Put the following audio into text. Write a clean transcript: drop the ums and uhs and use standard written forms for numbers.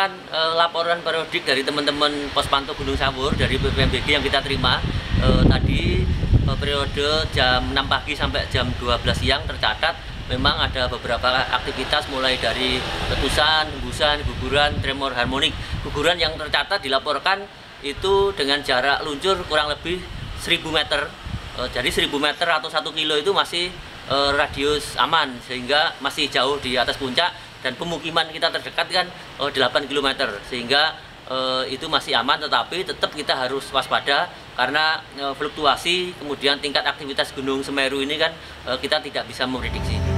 berdasarkan laporan periodik dari teman-teman Pospandu Gunung Semeru dari BPMBG yang kita terima tadi periode jam 6 pagi sampai jam 12 siang tercatat memang ada beberapa aktivitas mulai dari letusan, hembusan, guguran, tremor harmonik. Guguran yang tercatat dilaporkan itu dengan jarak luncur kurang lebih 1000 meter. Jadi 1000 meter atau 1 kilo itu masih radius aman sehingga masih jauh di atas puncak, dan pemukiman kita terdekat kan 8 km sehingga itu masih aman, tetapi tetap kita harus waspada karena fluktuasi kemudian tingkat aktivitas Gunung Semeru ini kan kita tidak bisa memprediksi.